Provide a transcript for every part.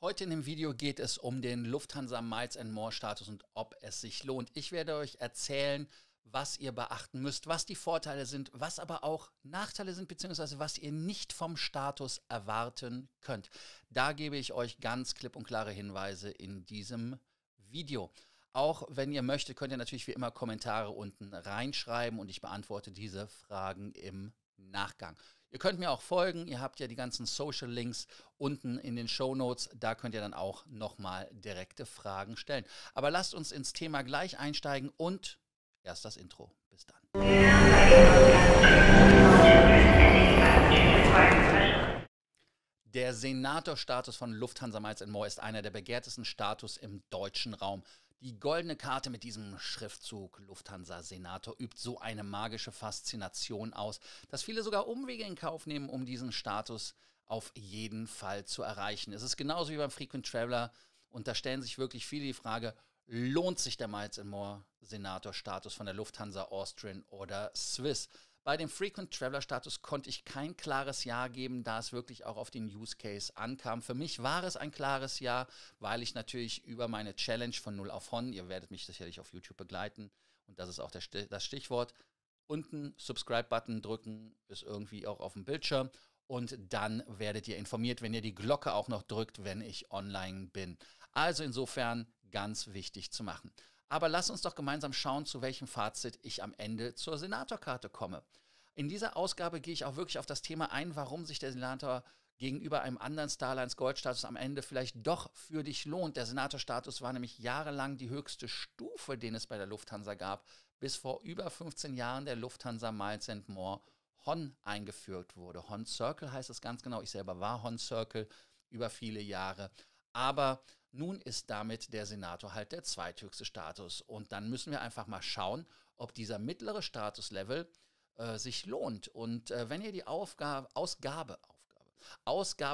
Heute in dem Video geht es um den Lufthansa Miles & More Status und ob es sich lohnt. Ich werde euch erzählen, was ihr beachten müsst, was die Vorteile sind, was aber auch Nachteile sind, beziehungsweise was ihr nicht vom Status erwarten könnt. Da gebe ich euch ganz klipp und klare Hinweise in diesem Video. Auch wenn ihr möchtet, könnt ihr natürlich wie immer Kommentare unten reinschreiben und ich beantworte diese Fragen im Nachgang. Ihr könnt mir auch folgen, ihr habt ja die ganzen Social Links unten in den Shownotes, da könnt ihr dann auch nochmal direkte Fragen stellen. Aber lasst uns ins Thema gleich einsteigen und erst das Intro. Bis dann. Der Senator-Status von Lufthansa Miles & More ist einer der begehrtesten Status im deutschen Raum. Die goldene Karte mit diesem Schriftzug Lufthansa Senator übt so eine magische Faszination aus, dass viele sogar Umwege in Kauf nehmen, um diesen Status auf jeden Fall zu erreichen. Es ist genauso wie beim Frequent Traveller und da stellen sich wirklich viele die Frage, lohnt sich der Miles & More Senator Status von der Lufthansa, Austrian oder Swiss? Bei dem Frequent Traveller Status konnte ich kein klares Ja geben, da es wirklich auch auf den Use Case ankam. Für mich war es ein klares Ja, weil ich natürlich über meine Challenge von 0 auf HON, ihr werdet mich sicherlich auf YouTube begleiten und das ist auch das Stichwort, unten Subscribe-Button drücken, ist irgendwie auch auf dem Bildschirm und dann werdet ihr informiert, wenn ihr die Glocke auch noch drückt, wenn ich online bin. Also insofern ganz wichtig zu machen. Aber lass uns doch gemeinsam schauen, zu welchem Fazit ich am Ende zur Senator-Karte komme. In dieser Ausgabe gehe ich auch wirklich auf das Thema ein, warum sich der Senator gegenüber einem anderen Star Alliance Goldstatus am Ende vielleicht doch für dich lohnt. Der Senator-Status war nämlich jahrelang die höchste Stufe, den es bei der Lufthansa gab, bis vor über 15 Jahren der Lufthansa Miles & More HON eingeführt wurde. HON Circle heißt es ganz genau. Ich selber war HON Circle über viele Jahre. Aber nun ist damit der Senator halt der zweithöchste Status und dann müssen wir einfach mal schauen, ob dieser mittlere Statuslevel sich lohnt. Und wenn ihr die Ausgabe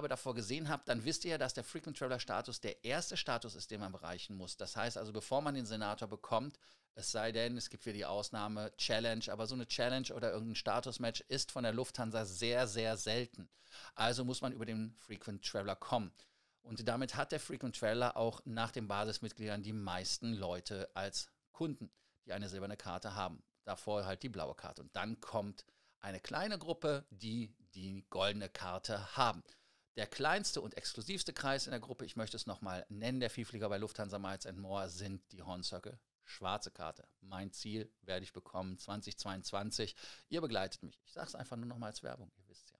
davor gesehen habt, dann wisst ihr ja, dass der Frequent Traveller Status der erste Status ist, den man erreichen muss. Das heißt also, bevor man den Senator bekommt, es sei denn, es gibt hier die Ausnahme Challenge, aber so eine Challenge oder irgendein Statusmatch ist von der Lufthansa sehr, sehr selten. Also muss man über den Frequent Traveller kommen. Und damit hat der Frequent Traveller auch nach den Basismitgliedern die meisten Leute als Kunden, die eine silberne Karte haben. Davor halt die blaue Karte. Und dann kommt eine kleine Gruppe, die goldene Karte haben. Der kleinste und exklusivste Kreis in der Gruppe, ich möchte es nochmal nennen, der Vielflieger bei Lufthansa Miles & More sind die HON Circle schwarze Karte. Mein Ziel werde ich bekommen 2022. Ihr begleitet mich. Ich sage es einfach nur nochmal als Werbung, ihr wisst ja.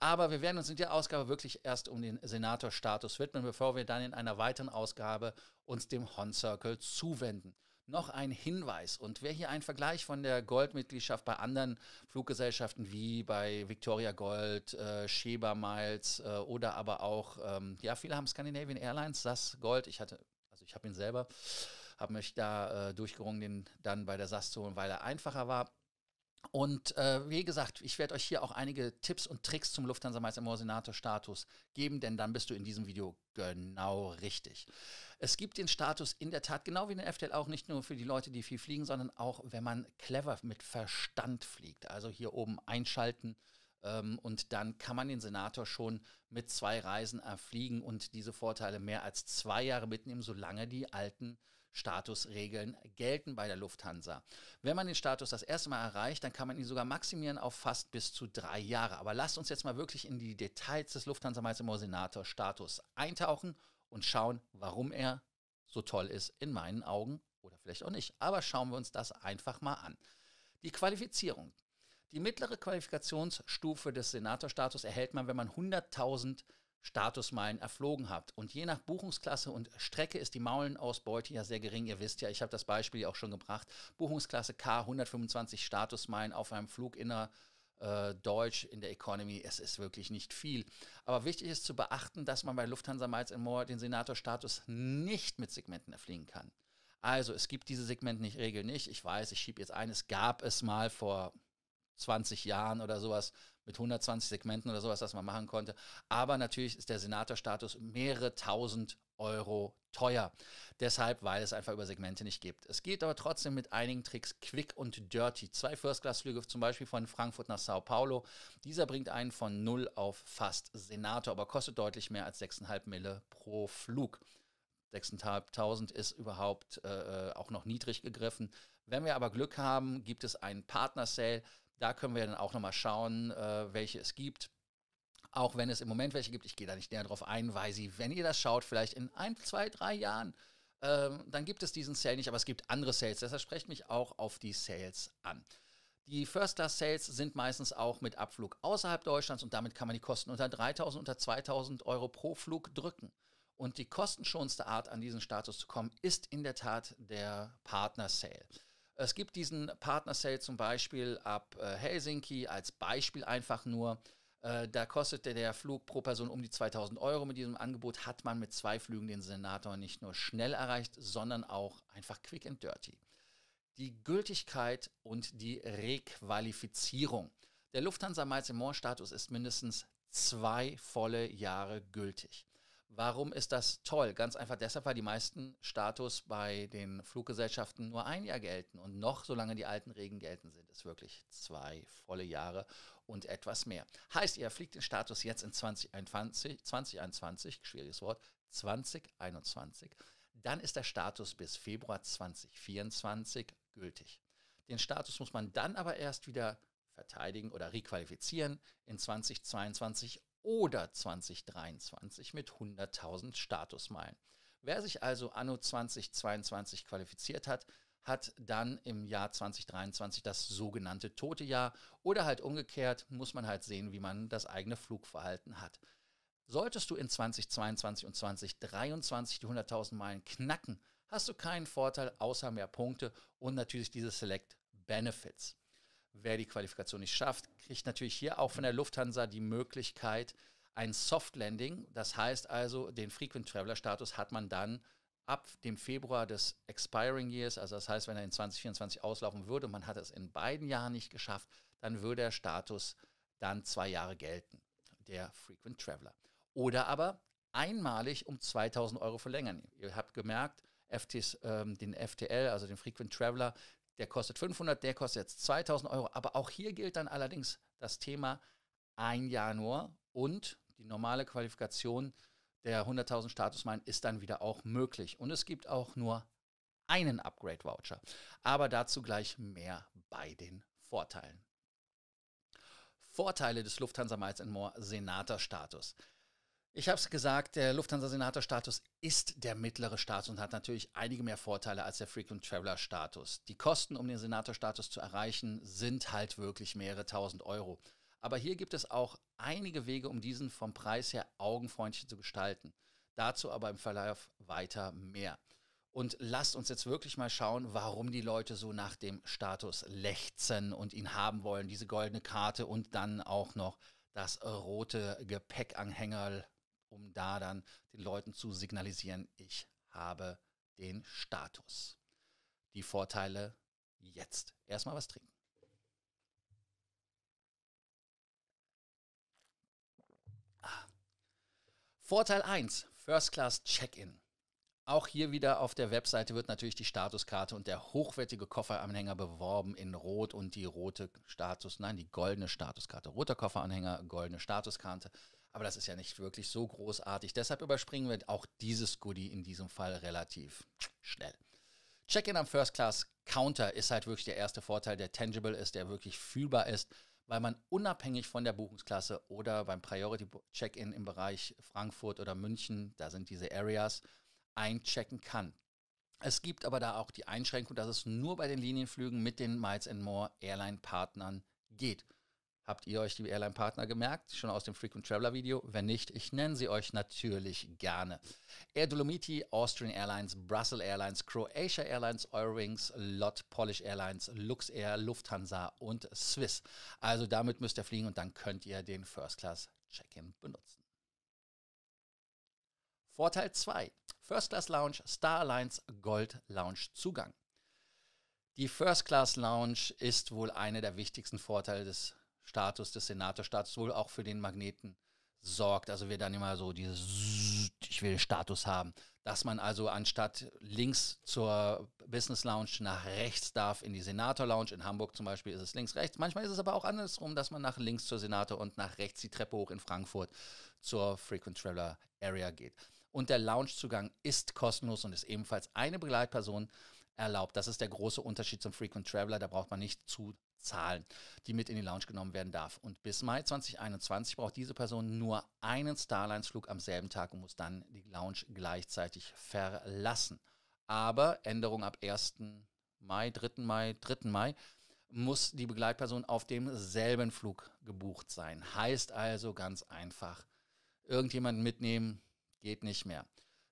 Aber wir werden uns in der Ausgabe wirklich erst um den Senator-Status widmen, bevor wir dann in einer weiteren Ausgabe uns dem HON Circle zuwenden. Noch ein Hinweis und wer hier einen Vergleich von der Goldmitgliedschaft bei anderen Fluggesellschaften wie bei Victoria Gold, ShebaMiles oder aber auch, ja viele haben Scandinavian Airlines, SAS Gold, ich habe ihn selber, habe mich da durchgerungen, den dann bei der SAS zu holen, weil er einfacher war. Und wie gesagt, ich werde euch hier auch einige Tipps und Tricks zum Lufthansa Miles & More Senator Status geben, denn dann bist du in diesem Video genau richtig. Es gibt den Status in der Tat, genau wie in der FTL auch, nicht nur für die Leute, die viel fliegen, sondern auch, wenn man clever mit Verstand fliegt. Also hier oben einschalten und dann kann man den Senator schon mit 2 Reisen erfliegen und diese Vorteile mehr als 2 Jahre mitnehmen, solange die alten Statusregeln gelten bei der Lufthansa. Wenn man den Status das erste Mal erreicht, dann kann man ihn sogar maximieren auf fast bis zu 3 Jahre. Aber lasst uns jetzt mal wirklich in die Details des Lufthansa Miles & More Senator Status eintauchen und schauen, warum er so toll ist in meinen Augen oder vielleicht auch nicht. Aber schauen wir uns das einfach mal an. Die Qualifizierung. Die mittlere Qualifikationsstufe des Senator Status erhält man, wenn man 100.000 Statusmeilen erflogen habt. Und je nach Buchungsklasse und Strecke ist die Meilenausbeute ja sehr gering. Ihr wisst ja, ich habe das Beispiel auch schon gebracht. Buchungsklasse K, 125 Statusmeilen auf einem Flug innerdeutsch in der Economy. Es ist wirklich nicht viel. Aber wichtig ist zu beachten, dass man bei Lufthansa Miles & More den Senator-Status nicht mit Segmenten erfliegen kann. Also es gibt diese Segmentregel nicht. Ich weiß, ich schiebe jetzt ein. Es gab es mal vor 20 Jahren oder sowas. mit 120 Segmenten oder sowas, was man machen konnte. Aber natürlich ist der Senator-Status mehrere tausend Euro teuer. Deshalb, weil es einfach über Segmente nicht gibt. Es geht aber trotzdem mit einigen Tricks quick und dirty. 2 First-Class-Flüge, zum Beispiel von Frankfurt nach Sao Paulo. Dieser bringt einen von 0 auf fast Senator, aber kostet deutlich mehr als 6,5 Mille pro Flug. 6.500 ist überhaupt auch noch niedrig gegriffen. Wenn wir aber Glück haben, gibt es einen Partner-Sale. Da können wir dann auch nochmal schauen, welche es gibt. Auch wenn es im Moment welche gibt, ich gehe da nicht näher drauf ein, weil sie, wenn ihr das schaut, vielleicht in 1, 2, 3 Jahren, dann gibt es diesen Sale nicht, aber es gibt andere Sales. Deshalb sprecht mich auch auf die Sales an. Die First-Class-Sales sind meistens auch mit Abflug außerhalb Deutschlands und damit kann man die Kosten unter 3.000, unter 2.000 Euro pro Flug drücken. Und die kostenschonendste Art, an diesen Status zu kommen, ist in der Tat der Partner-Sale. Es gibt diesen Partner-Sale zum Beispiel ab Helsinki, als Beispiel einfach nur. Da kostet der Flug pro Person um die 2.000 Euro. Mit diesem Angebot hat man mit 2 Flügen den Senator nicht nur schnell erreicht, sondern auch einfach quick and dirty. Die Gültigkeit und die Requalifizierung. Der Lufthansa Miles & More Status ist mindestens 2 volle Jahre gültig. Warum ist das toll? Ganz einfach deshalb, weil die meisten Status bei den Fluggesellschaften nur ein Jahr gelten und noch, solange die alten Regeln gelten, sind es wirklich 2 volle Jahre und etwas mehr. Heißt, ihr fliegt den Status jetzt in 2021, dann ist der Status bis Februar 2024 gültig. Den Status muss man dann aber erst wieder verteidigen oder requalifizieren in 2022 oder 2023 mit 100.000 Statusmeilen. Wer sich also anno 2022 qualifiziert hat, hat dann im Jahr 2023 das sogenannte tote Jahr oder halt umgekehrt muss man halt sehen, wie man das eigene Flugverhalten hat. Solltest du in 2022 und 2023 die 100.000 Meilen knacken, hast du keinen Vorteil außer mehr Punkte und natürlich diese Select Benefits. Wer die Qualifikation nicht schafft, kriegt natürlich hier auch von der Lufthansa die Möglichkeit, ein Soft-Landing, das heißt also, den Frequent Traveller Status hat man dann ab dem Februar des Expiring Years, also das heißt, wenn er in 2024 auslaufen würde und man hat es in beiden Jahren nicht geschafft, dann würde der Status dann 2 Jahre gelten, der Frequent Traveller. Oder aber einmalig um 2.000 Euro verlängern. Ihr habt gemerkt, den FTL, also den Frequent Traveller, der kostet 500, der kostet jetzt 2.000 Euro. Aber auch hier gilt dann allerdings das Thema ein Jahr nur und die normale Qualifikation der 100.000 Statusmeilen ist dann wieder auch möglich. Und es gibt auch nur einen Upgrade-Voucher. Aber dazu gleich mehr bei den Vorteilen. Vorteile des Lufthansa Miles & More Senator-Status. Ich habe es gesagt, der Lufthansa Senator-Status ist der mittlere Status und hat natürlich einige mehr Vorteile als der Frequent Traveller-Status. Die Kosten, um den Senator-Status zu erreichen, sind halt wirklich mehrere tausend Euro. Aber hier gibt es auch einige Wege, um diesen vom Preis her augenfreundlich zu gestalten. Dazu aber im Verlauf weiter mehr. Und lasst uns jetzt wirklich mal schauen, warum die Leute so nach dem Status lechzen und ihn haben wollen. Diese goldene Karte und dann auch noch das rote Gepäckanhängerl, um da dann den Leuten zu signalisieren, ich habe den Status. Die Vorteile jetzt. Erstmal was trinken. Vorteil 1, First Class Check-in. Auch hier wieder auf der Webseite wird natürlich die Statuskarte und der hochwertige Kofferanhänger beworben in Rot und die rote die goldene Statuskarte. Roter Kofferanhänger, goldene Statuskarte. Aber das ist ja nicht wirklich so großartig. Deshalb überspringen wir auch dieses Goodie in diesem Fall relativ schnell. Check-in am First-Class-Counter ist halt wirklich der erste Vorteil, der tangible ist, der wirklich fühlbar ist, weil man unabhängig von der Buchungsklasse oder beim Priority-Check-in im Bereich Frankfurt oder München, da sind diese Areas, einchecken kann. Es gibt aber da auch die Einschränkung, dass es nur bei den Linienflügen mit den Miles & More Airline-Partnern geht. Habt ihr euch die Airline-Partner gemerkt? Schon aus dem Frequent Traveller-Video? Wenn nicht, ich nenne sie euch natürlich gerne. Air Dolomiti, Austrian Airlines, Brussels Airlines, Croatia Airlines, Eurowings, LOT, Polish Airlines, Luxair, Lufthansa und Swiss. Also damit müsst ihr fliegen und dann könnt ihr den First-Class-Check-In benutzen. Vorteil 2. First-Class-Lounge, Star Alliance, Gold-Lounge-Zugang. Die First-Class-Lounge ist wohl einer der wichtigsten Vorteile des Status, des Senator-Status wohl auch für den Magneten sorgt. Also wir dann immer so dieses, ich will Status haben, dass man also anstatt links zur Business Lounge nach rechts darf in die Senator Lounge. In Hamburg zum Beispiel ist es links, rechts. Manchmal ist es aber auch andersrum, dass man nach links zur Senator und nach rechts die Treppe hoch in Frankfurt zur Frequent Traveller Area geht. Und der Loungezugang ist kostenlos und ist ebenfalls eine Begleitperson erlaubt. Das ist der große Unterschied zum Frequent Traveller. Da braucht man nicht zu zahlen, die mit in die Lounge genommen werden darf. Und bis Mai 2021 braucht diese Person nur einen Star Alliance Flug am selben Tag und muss dann die Lounge gleichzeitig verlassen. Aber Änderung ab 3. Mai, muss die Begleitperson auf demselben Flug gebucht sein. Heißt also ganz einfach, irgendjemanden mitnehmen geht nicht mehr.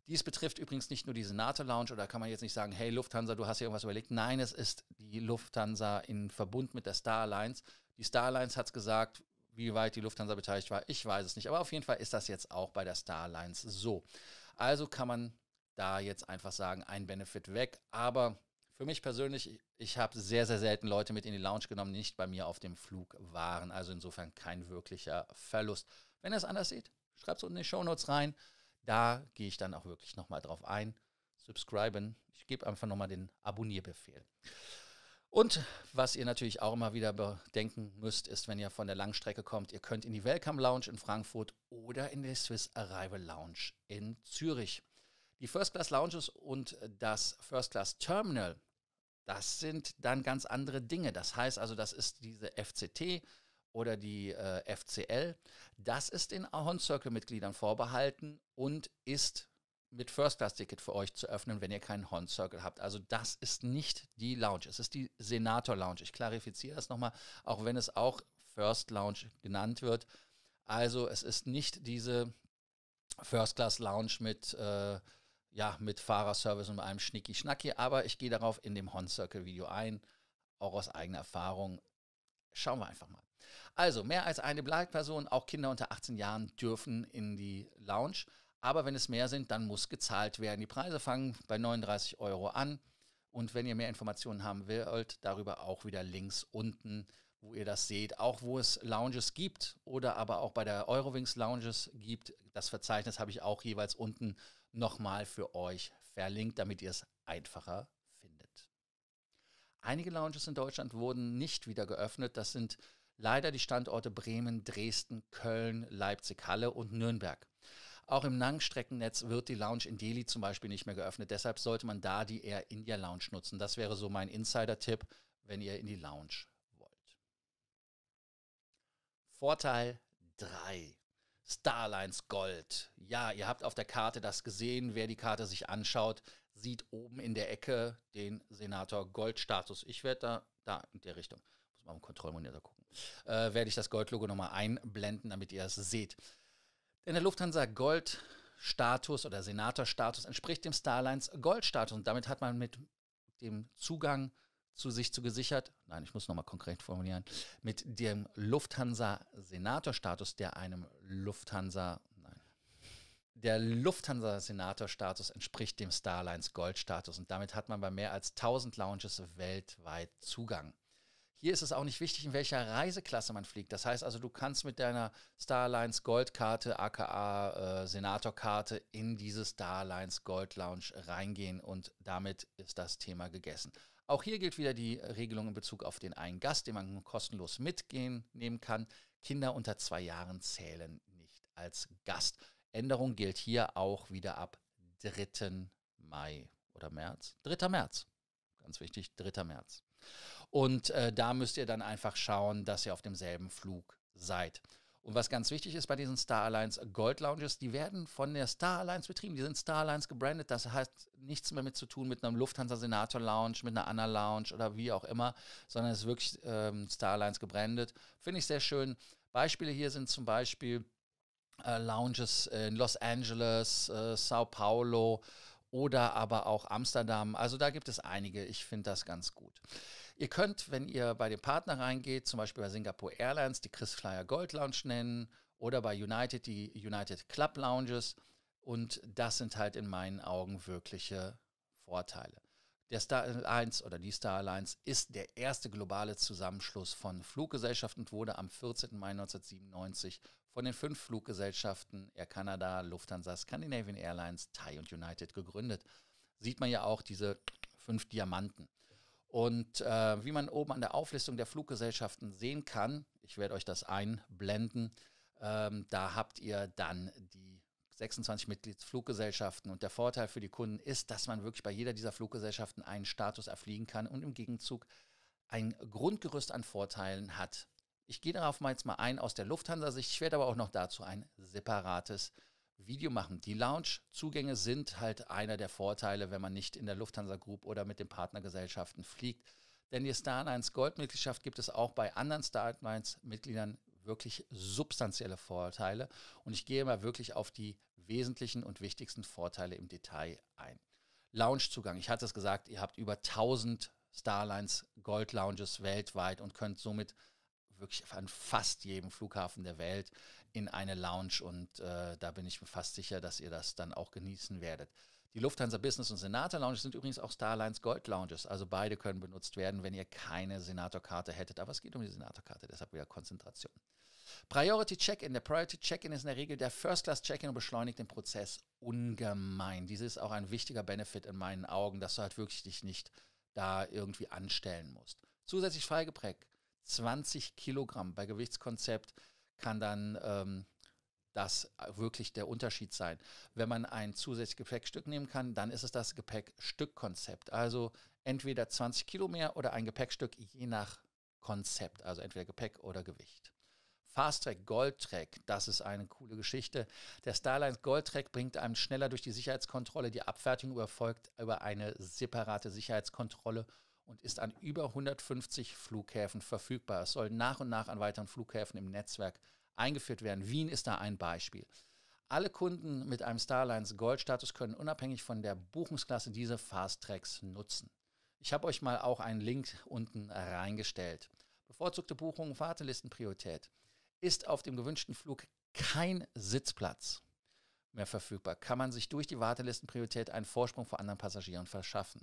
Dies betrifft übrigens nicht nur die Senator-Lounge, oder kann man jetzt nicht sagen, hey Lufthansa, du hast hier irgendwas überlegt. Nein, es ist die Lufthansa in Verbund mit der Star Alliance. Die Star Alliance hat es gesagt, wie weit die Lufthansa beteiligt war, ich weiß es nicht. Aber auf jeden Fall ist das jetzt auch bei der Star Alliance so. Also kann man da jetzt einfach sagen, ein Benefit weg. Aber für mich persönlich, ich habe sehr, sehr selten Leute mit in die Lounge genommen, die nicht bei mir auf dem Flug waren. Also insofern kein wirklicher Verlust. Wenn ihr es anders seht, schreibt es unten in die Shownotes rein. Da gehe ich dann auch wirklich nochmal drauf ein. Subscriben. Ich gebe einfach nochmal den Abonnierbefehl. Und was ihr natürlich auch immer wieder bedenken müsst, ist, wenn ihr von der Langstrecke kommt, ihr könnt in die Welcome Lounge in Frankfurt oder in die Swiss Arrival Lounge in Zürich. Die First Class Lounges und das First Class Terminal, das sind dann ganz andere Dinge. Das heißt also, das ist diese FCT oder die FCL, das ist den HON Circle Mitgliedern vorbehalten und ist mit First-Class-Ticket für euch zu öffnen, wenn ihr keinen HON Circle habt. Also das ist nicht die Lounge, es ist die Senator-Lounge. Ich klarifiziere das nochmal, auch wenn es auch First-Lounge genannt wird. Also es ist nicht diese First-Class-Lounge mit Fahrerservice und einem Schnicki-Schnacki, aber ich gehe darauf in dem HON Circle-Video ein, auch aus eigener Erfahrung. Schauen wir einfach mal. Also, mehr als eine Begleitperson, auch Kinder unter 18 Jahren dürfen in die Lounge. Aber wenn es mehr sind, dann muss gezahlt werden. Die Preise fangen bei 39 € an. Und wenn ihr mehr Informationen haben wollt, darüber auch wieder links unten, wo ihr das seht. Auch wo es Lounges gibt oder aber auch bei der Eurowings Lounges gibt. Das Verzeichnis habe ich auch jeweils unten nochmal für euch verlinkt, damit ihr es einfacher findet. Einige Lounges in Deutschland wurden nicht wieder geöffnet. Das sind leider die Standorte Bremen, Dresden, Köln, Leipzig, Halle und Nürnberg. Auch im Langstreckennetz wird die Lounge in Delhi zum Beispiel nicht mehr geöffnet. Deshalb sollte man da die Air India Lounge nutzen. Das wäre so mein Insider-Tipp, wenn ihr in die Lounge wollt. Vorteil 3. Star Alliance Gold. Ja, ihr habt auf der Karte das gesehen. Wer die Karte sich anschaut, sieht oben in der Ecke den Senator Gold-Status. Ich werde da in der Richtung, muss mal am Kontrollmonitor gucken, werde ich das Gold-Logo nochmal einblenden, damit ihr es seht. Denn der Lufthansa Gold-Status oder Senator-Status entspricht dem Star Alliance Gold-Status und damit hat man mit dem Zugang zu sich gesichert, nein, ich muss nochmal konkret formulieren, mit dem Lufthansa Senator-Status, der Lufthansa Senator-Status entspricht dem Star Alliance Gold-Status und damit hat man bei mehr als 1000 Lounges weltweit Zugang. Hier ist es auch nicht wichtig, in welcher Reiseklasse man fliegt. Das heißt also, du kannst mit deiner Star Alliance Gold-Karte, aka Senator-Karte, in diese Star Alliance Gold Lounge reingehen und damit ist das Thema gegessen. Auch hier gilt wieder die Regelung in Bezug auf den einen Gast, den man kostenlos nehmen kann. Kinder unter 2 Jahren zählen nicht als Gast. Änderung gilt hier auch wieder ab 3. Mai oder März. 3. März, ganz wichtig, 3. März. Und da müsst ihr dann einfach schauen, dass ihr auf demselben Flug seid. Und was ganz wichtig ist bei diesen Star Alliance Gold Lounges, die werden von der Star Alliance betrieben. Die sind Star Alliance gebrandet, das hat nichts mehr mit zu tun mit einem Lufthansa Senator Lounge, mit einer Anna Lounge oder wie auch immer, sondern es ist wirklich Star Alliance gebrandet. Finde ich sehr schön. Beispiele hier sind zum Beispiel Lounges in Los Angeles, Sao Paulo oder aber auch Amsterdam. Also da gibt es einige. Ich finde das ganz gut. Ihr könnt, wenn ihr bei dem Partner reingeht, zum Beispiel bei Singapore Airlines, die Chris Flyer Gold Lounge nennen oder bei United die United Club Lounges. Und das sind halt in meinen Augen wirkliche Vorteile. Der Star Alliance oder die Star Alliance ist der erste globale Zusammenschluss von Fluggesellschaften und wurde am 14. Mai 1997 von den 5 Fluggesellschaften Air Canada, Lufthansa, Scandinavian Airlines, Thai und United gegründet. Sieht man ja auch diese 5 Diamanten. Und wie man oben an der Auflistung der Fluggesellschaften sehen kann, ich werde euch das einblenden, da habt ihr dann die 26 Mitgliedsfluggesellschaften. Und der Vorteil für die Kunden ist, dass man wirklich bei jeder dieser Fluggesellschaften einen Status erfliegen kann und im Gegenzug ein Grundgerüst an Vorteilen hat. Ich gehe darauf mal jetzt ein aus der Lufthansa-Sicht. Ich werde aber auch noch dazu ein separates Video machen. Die Lounge-Zugänge sind halt einer der Vorteile, wenn man nicht in der Lufthansa Group oder mit den Partnergesellschaften fliegt. Denn die Star Alliance Goldmitgliedschaft gibt es auch bei anderen Star Alliance-Mitgliedern wirklich substanzielle Vorteile. Und ich gehe mal wirklich auf die wesentlichen und wichtigsten Vorteile im Detail ein. Loungezugang. Ich hatte es gesagt, ihr habt über 1000 Star Alliance Gold Lounges weltweit und könnt somit wirklich an fast jedem Flughafen der Welt in eine Lounge, und da bin ich mir fast sicher, dass ihr das dann auch genießen werdet. Die Lufthansa Business und Senator Lounges sind übrigens auch Star Alliance Gold Lounges, also beide können benutzt werden, wenn ihr keine Senator-Karte hättet, aber es geht um die Senator-Karte, deshalb wieder Konzentration. Priority Check-In. Der Priority Check-In ist in der Regel der First-Class-Check-In und beschleunigt den Prozess ungemein. Dies ist auch ein wichtiger Benefit in meinen Augen, dass du halt wirklich dich nicht da irgendwie anstellen musst. Zusätzlich Freigepäck. 20 Kilogramm. Bei Gewichtskonzept kann dann das wirklich der Unterschied sein. Wenn man ein zusätzliches Gepäckstück nehmen kann, dann ist es das Gepäckstückkonzept. Also entweder 20 Kilo mehr oder ein Gepäckstück, je nach Konzept. Also entweder Gepäck oder Gewicht. Fast Track, Gold Track, das ist eine coole Geschichte. Der Star Alliance Gold Track bringt einem schneller durch die Sicherheitskontrolle. Die Abfertigung erfolgt über eine separate Sicherheitskontrolle und ist an über 150 Flughäfen verfügbar. Es soll nach und nach an weiteren Flughäfen im Netzwerk eingeführt werden. Wien ist da ein Beispiel. Alle Kunden mit einem Star Alliance Gold-Status können unabhängig von der Buchungsklasse diese Fast-Tracks nutzen. Ich habe euch mal auch einen Link unten reingestellt. Bevorzugte Buchungen, Wartelistenpriorität. Ist auf dem gewünschten Flug kein Sitzplatz mehr verfügbar, kann man sich durch die Wartelistenpriorität einen Vorsprung vor anderen Passagieren verschaffen.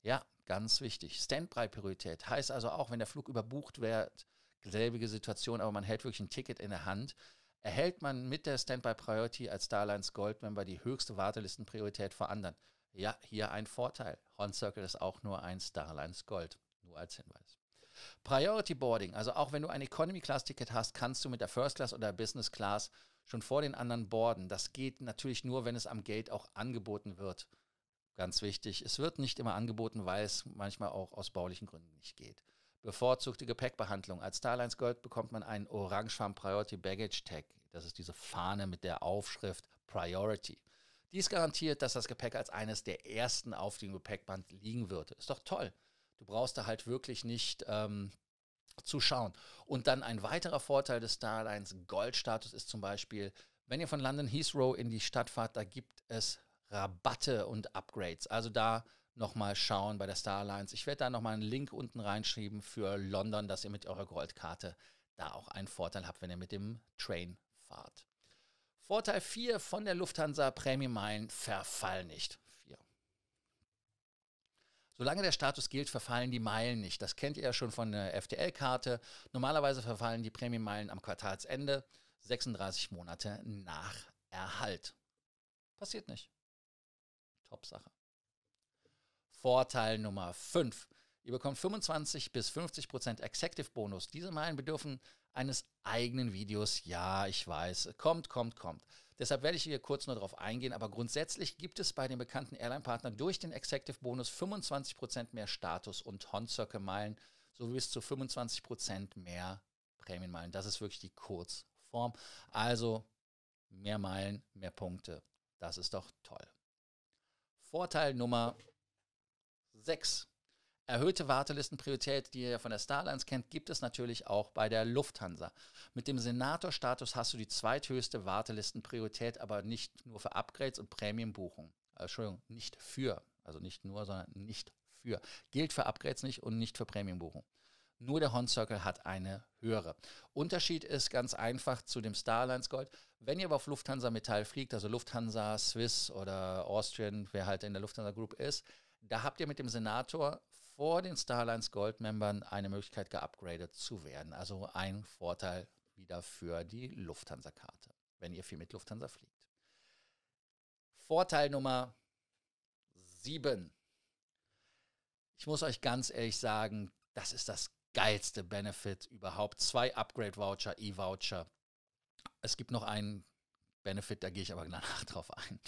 Ja, ganz wichtig. Standby-Priorität heißt also auch, wenn der Flug überbucht wird, selbige Situation, aber man hält wirklich ein Ticket in der Hand, erhält man mit der Standby-Priority als Star Alliance Gold-Member die höchste Wartelistenpriorität vor anderen. Ja, hier ein Vorteil. HON Circle ist auch nur ein Star Alliance Gold, nur als Hinweis. Priority Boarding, also auch wenn du ein Economy-Class-Ticket hast, kannst du mit der First Class oder Business Class schon vor den anderen boarden. Das geht natürlich nur, wenn es am Gate auch angeboten wird. Ganz wichtig, es wird nicht immer angeboten, weil es manchmal auch aus baulichen Gründen nicht geht. Bevorzugte Gepäckbehandlung. Als Star Alliance Gold bekommt man einen orangefarben Priority Baggage Tag. Das ist diese Fahne mit der Aufschrift Priority. Dies garantiert, dass das Gepäck als eines der ersten auf dem Gepäckband liegen würde. Ist doch toll. Du brauchst da halt wirklich nicht zu schauen. Und dann ein weiterer Vorteil des Star Alliance Gold Status ist zum Beispiel, wenn ihr von London Heathrow in die Stadt fahrt, da gibt es Rabatte und Upgrades. Also da nochmal schauen bei der Star Alliance. Ich werde da nochmal einen Link unten reinschreiben für London, dass ihr mit eurer Goldkarte da auch einen Vorteil habt, wenn ihr mit dem Train fahrt. Vorteil 4 von der Lufthansa Prämienmeilen, Verfall nicht. 4. Solange der Status gilt, verfallen die Meilen nicht. Das kennt ihr ja schon von der FTL-Karte. Normalerweise verfallen die Prämienmeilen am Quartalsende, 36 Monate nach Erhalt. Passiert nicht. Top-Sache. Vorteil Nummer 5. Ihr bekommt 25 bis 50% Executive Bonus. Diese Meilen bedürfen eines eigenen Videos. Ja, ich weiß. Kommt. Deshalb werde ich hier kurz nur darauf eingehen. Aber grundsätzlich gibt es bei den bekannten Airline-Partnern durch den Executive Bonus 25% mehr Status und HON Circle Meilen sowie bis zu 25% mehr Prämienmeilen. Das ist wirklich die Kurzform. Also mehr Meilen, mehr Punkte. Das ist doch toll. Vorteil Nummer 6. Erhöhte Wartelistenpriorität, die ihr von der Star Alliance kennt, gibt es natürlich auch bei der Lufthansa. Mit dem Senator-Status hast du die zweithöchste Wartelistenpriorität, aber nicht nur für Upgrades und Prämienbuchungen. Entschuldigung, nicht für, also nicht nur, sondern nicht für. Gilt für Upgrades nicht und nicht für Prämienbuchungen. Nur der HON Circle hat eine höhere. Unterschied ist ganz einfach zu dem Star Alliance Gold. Wenn ihr aber auf Lufthansa Metall fliegt, also Lufthansa, Swiss oder Austrian, wer halt in der Lufthansa Group ist, Da habt ihr mit dem Senator vor den Star Alliance Gold-Membern eine Möglichkeit, geupgradet zu werden. Also ein Vorteil wieder für die Lufthansa-Karte, wenn ihr viel mit Lufthansa fliegt. Vorteil Nummer 7. Ich muss euch ganz ehrlich sagen, das ist das geilste Benefit überhaupt. 2 Upgrade-Voucher, E-Voucher. Es gibt noch einen Benefit, da gehe ich aber danach drauf ein.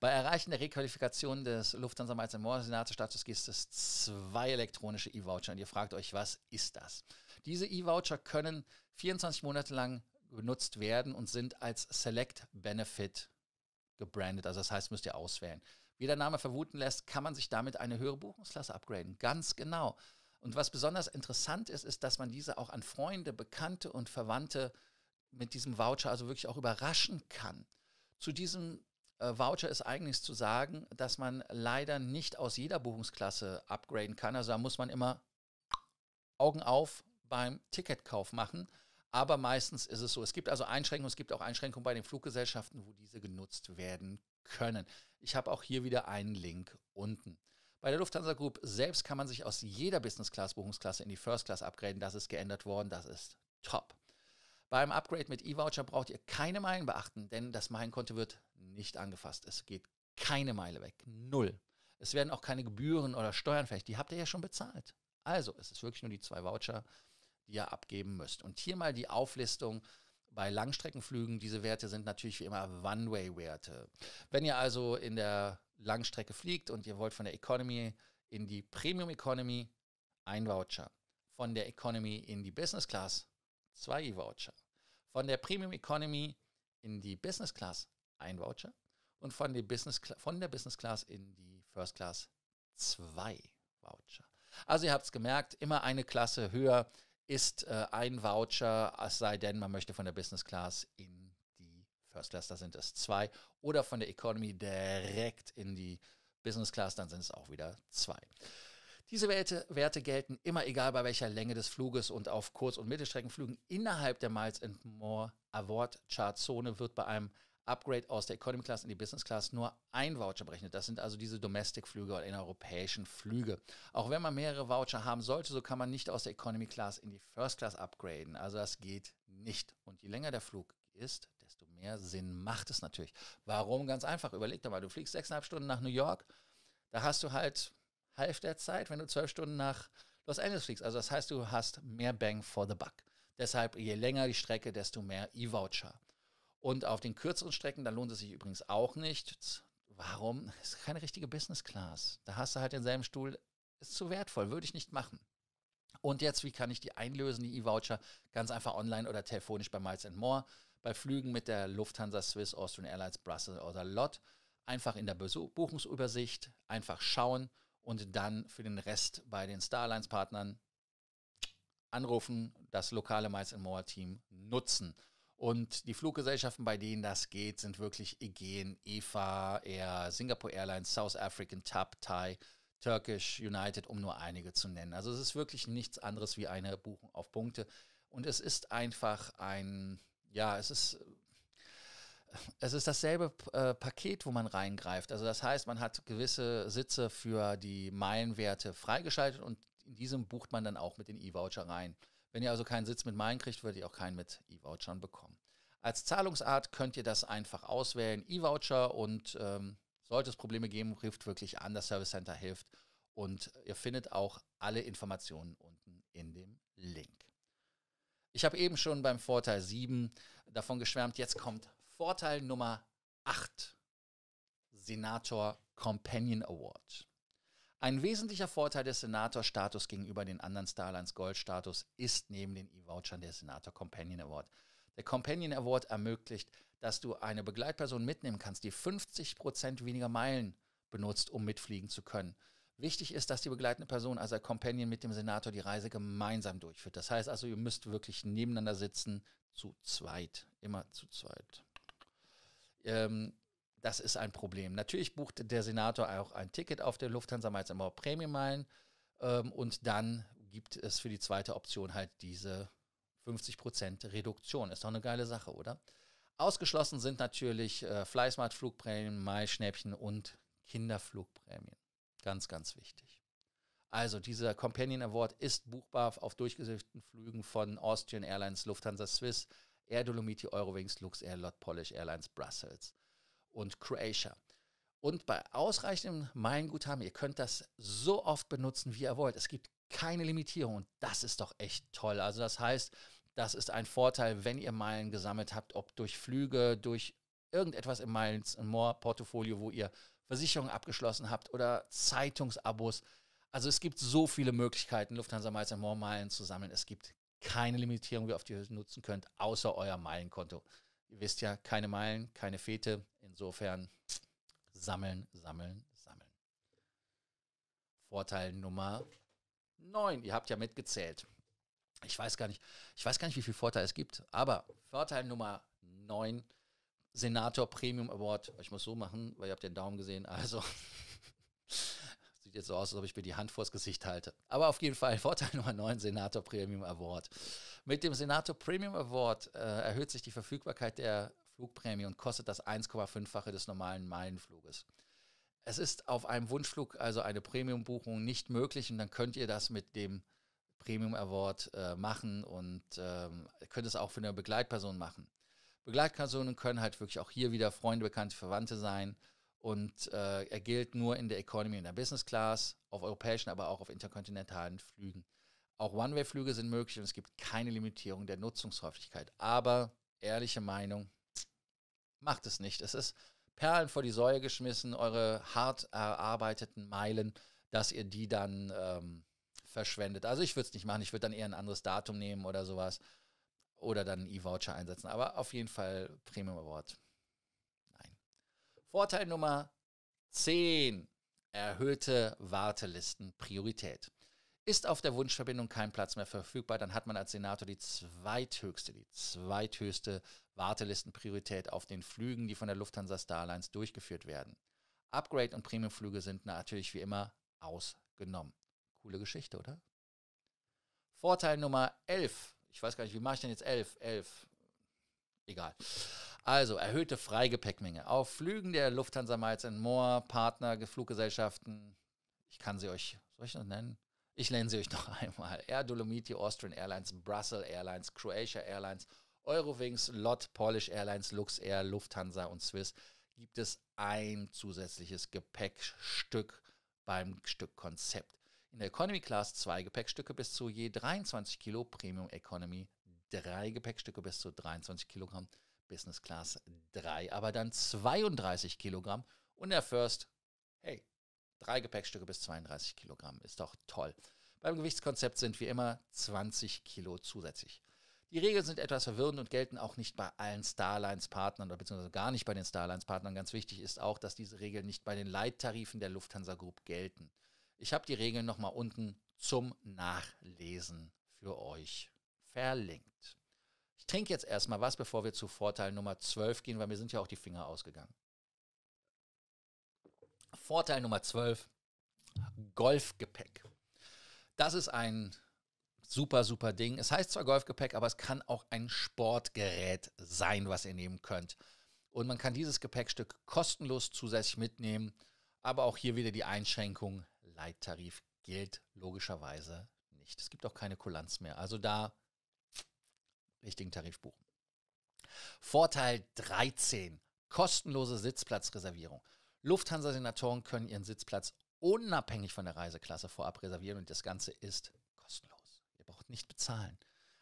Bei Erreichen der Requalifikation des Lufthansa Miles & More Senator-Status gibt es 2 elektronische E-Voucher. Und ihr fragt euch, was ist das? Diese E-Voucher können 24 Monate lang genutzt werden und sind als Select Benefit gebrandet. Also das heißt, müsst ihr auswählen. Wie der Name vermuten lässt, kann man sich damit eine höhere Buchungsklasse upgraden. Ganz genau. Und was besonders interessant ist, ist, dass man diese auch an Freunde, Bekannte und Verwandte mit diesem Voucher also wirklich auch überraschen kann. Zu diesem Voucher ist eigentlich zu sagen, dass man leider nicht aus jeder Buchungsklasse upgraden kann. Also da muss man immer Augen auf beim Ticketkauf machen. Aber meistens ist es so. Es gibt also Einschränkungen. Es gibt auch Einschränkungen bei den Fluggesellschaften, wo diese genutzt werden können. Ich habe auch hier wieder einen Link unten. Bei der Lufthansa Group selbst kann man sich aus jeder Business-Class-Buchungsklasse in die First Class upgraden. Das ist geändert worden. Das ist top. Beim Upgrade mit E-Voucher braucht ihr keine Meilen beachten, denn das Meilenkonto wird nicht angefasst. Es geht keine Meile weg. 0. Es werden auch keine Gebühren oder Steuern fällig. Die habt ihr ja schon bezahlt. Also es ist wirklich nur die 2 Voucher, die ihr abgeben müsst. Und hier mal die Auflistung bei Langstreckenflügen. Diese Werte sind natürlich wie immer One-Way-Werte. Wenn ihr also in der Langstrecke fliegt und ihr wollt von der Economy in die Premium Economy, 1 Voucher. Von der Economy in die Business Class, 2 E-Voucher. Von der Premium Economy in die Business Class, 1 Voucher. Und von der Business Class in die First Class, 2 Voucher. Also ihr habt es gemerkt, immer eine Klasse höher ist ein Voucher, es sei denn, man möchte von der Business Class in die First Class, da sind es 2. Oder von der Economy direkt in die Business Class, dann sind es auch wieder 2. Diese Werte gelten immer, egal bei welcher Länge des Fluges, und auf Kurz- und Mittelstreckenflügen innerhalb der Miles & More Award Chart Zone wird bei einem Upgrade aus der Economy Class in die Business Class nur ein Voucher berechnet. Das sind also diese Domestic-Flüge oder innereuropäischen Flüge. Auch wenn man mehrere Voucher haben sollte, so kann man nicht aus der Economy Class in die First Class upgraden. Also das geht nicht. Und je länger der Flug ist, desto mehr Sinn macht es natürlich. Warum? Ganz einfach. Überleg doch mal, du fliegst 6,5 Stunden nach New York, da hast du halt halb der Zeit, wenn du 12 Stunden nach Los Angeles fliegst. Also das heißt, du hast mehr Bang for the Buck. Deshalb, je länger die Strecke, desto mehr E-Voucher. Und auf den kürzeren Strecken, da lohnt es sich übrigens auch nicht. Warum? Das ist keine richtige Business Class. Da hast du halt denselben Stuhl. Ist zu wertvoll, würde ich nicht machen. Und jetzt, wie kann ich die einlösen, die E-Voucher? Ganz einfach online oder telefonisch bei Miles & More. Bei Flügen mit der Lufthansa, Swiss, Austrian Airlines, Brussels oder LOT. Einfach in der Buchungsübersicht, einfach schauen. Und dann für den Rest bei den Star Alliance Partnern anrufen, das lokale Miles & More Team nutzen. Und die Fluggesellschaften, bei denen das geht, sind wirklich Aegean, EVA, Air, Singapore Airlines, South African, TAP, Thai, Turkish, United, um nur einige zu nennen. Also es ist wirklich nichts anderes wie eine Buchung auf Punkte. Und es ist einfach ein, ja, es ist dasselbe Paket, wo man reingreift. Also das heißt, man hat gewisse Sitze für die Meilenwerte freigeschaltet und in diesem bucht man dann auch mit den E-Voucher rein. Wenn ihr also keinen Sitz mit Meilen kriegt, würdet ihr auch keinen mit E-Vouchern bekommen. Als Zahlungsart könnt ihr das einfach auswählen, E-Voucher, und sollte es Probleme geben, ruft wirklich an, das Service Center hilft. Und ihr findet auch alle Informationen unten in dem Link. Ich habe eben schon beim Vorteil 7 davon geschwärmt, jetzt kommt Vorteil Nummer 8, Senator Companion Award. Ein wesentlicher Vorteil des Senator-Status gegenüber den anderen Star Alliance Gold-Status ist neben den E-Vouchern der Senator Companion Award. Der Companion Award ermöglicht, dass du eine Begleitperson mitnehmen kannst, die 50% weniger Meilen benutzt, um mitfliegen zu können. Wichtig ist, dass die begleitende Person, also der Companion, mit dem Senator die Reise gemeinsam durchführt. Das heißt also, ihr müsst wirklich nebeneinander sitzen, zu zweit, immer zu zweit. Das ist ein Problem. Natürlich bucht der Senator auch ein Ticket auf der Lufthansa Miles & More Premium-Meilen und dann gibt es für die zweite Option halt diese 50% Reduktion. Ist doch eine geile Sache, oder? Ausgeschlossen sind natürlich Flysmart-Flugprämien, Maischnäppchen und Kinderflugprämien. Ganz, ganz wichtig. Also dieser Companion Award ist buchbar auf durchgeführten Flügen von Austrian Airlines, Lufthansa Swiss, Air Dolomiti, Eurowings, Luxair, Lot Polish Airlines, Brussels und Croatia. Und bei ausreichendem Meilenguthaben, ihr könnt das so oft benutzen, wie ihr wollt. Es gibt keine Limitierung und das ist doch echt toll. Also das heißt, das ist ein Vorteil, wenn ihr Meilen gesammelt habt, ob durch Flüge, durch irgendetwas im Miles & More Portfolio, wo ihr Versicherungen abgeschlossen habt oder Zeitungsabos. Also es gibt so viele Möglichkeiten, Lufthansa Miles & More Meilen zu sammeln. Es gibt keine Limitierung, wie oft ihr es nutzen könnt, außer euer Meilenkonto. Ihr wisst ja, keine Meilen, keine Fete. Insofern sammeln, sammeln, sammeln. Vorteil Nummer 9. Ihr habt ja mitgezählt. Ich weiß gar nicht, wie viele Vorteile es gibt, aber Vorteil Nummer 9, Senator Premium Award. Ich muss so machen, weil ihr habt den Daumen gesehen. Also sieht jetzt so aus, als ob ich mir die Hand vors Gesicht halte. Aber auf jeden Fall Vorteil Nummer 9, Senator Premium Award. Mit dem Senator Premium Award erhöht sich die Verfügbarkeit der Flugprämie und kostet das 1,5-fache des normalen Meilenfluges. Es ist auf einem Wunschflug, also eine Premium-Buchung, nicht möglich und dann könnt ihr das mit dem Premium Award machen und könnt es auch für eine Begleitperson machen. Begleitpersonen können halt wirklich auch hier wieder Freunde, Bekannte, Verwandte sein und er gilt nur in der Economy und der Business Class, auf europäischen, aber auch auf interkontinentalen Flügen. Auch One-Way-Flüge sind möglich und es gibt keine Limitierung der Nutzungshäufigkeit. Aber, ehrliche Meinung, macht es nicht. Es ist Perlen vor die Säue geschmissen, eure hart erarbeiteten Meilen, dass ihr die dann verschwendet. Also ich würde es nicht machen, ich würde dann eher ein anderes Datum nehmen oder sowas oder dann einen E-Voucher einsetzen, aber auf jeden Fall Premium Award. Nein. Vorteil Nummer 10, erhöhte Wartelistenpriorität. Ist auf der Wunschverbindung kein Platz mehr verfügbar, dann hat man als Senator die zweithöchste Wartelistenpriorität auf den Flügen, die von der Lufthansa Star Alliance durchgeführt werden. Upgrade- und Premiumflüge sind natürlich wie immer ausgenommen. Coole Geschichte, oder? Vorteil Nummer 11. Ich weiß gar nicht, wie mache ich denn jetzt 11? 11. Egal. Also, erhöhte Freigepäckmenge. Auf Flügen der Lufthansa Miles & More, Partner, Fluggesellschaften, soll ich das nennen? Ich nenne sie euch noch einmal. Air Dolomiti, Austrian Airlines, Brussels Airlines, Croatia Airlines, Eurowings, Lot Polish Airlines, Luxair, Lufthansa und Swiss gibt es ein zusätzliches Gepäckstück beim Stückkonzept. In der Economy Class 2 Gepäckstücke bis zu je 23 Kilo, Premium Economy 3 Gepäckstücke bis zu 23 Kilogramm, Business Class 3, aber dann 32 Kilogramm und der First, hey, 3 Gepäckstücke bis 32 Kilogramm, ist doch toll. Beim Gewichtskonzept sind wie immer 20 Kilo zusätzlich. Die Regeln sind etwas verwirrend und gelten auch nicht bei allen Star Alliance Partnern oder beziehungsweise gar nicht bei den Star Alliance Partnern. Ganz wichtig ist auch, dass diese Regeln nicht bei den Leittarifen der Lufthansa Group gelten. Ich habe die Regeln nochmal unten zum Nachlesen für euch verlinkt. Ich trinke jetzt erstmal was, bevor wir zu Vorteil Nummer 12 gehen, weil mir sind ja auch die Finger ausgegangen. Vorteil Nummer 12, Golfgepäck. Das ist ein super, super Ding. Es heißt zwar Golfgepäck, aber es kann auch ein Sportgerät sein, was ihr nehmen könnt. Und man kann dieses Gepäckstück kostenlos zusätzlich mitnehmen, aber auch hier wieder die Einschränkung, Leittarif gilt logischerweise nicht. Es gibt auch keine Kulanz mehr. Also da richtigen Tarif buchen. Vorteil 13. Kostenlose Sitzplatzreservierung. Lufthansa-Senatoren können ihren Sitzplatz unabhängig von der Reiseklasse vorab reservieren und das Ganze ist kostenlos. Ihr braucht nicht bezahlen.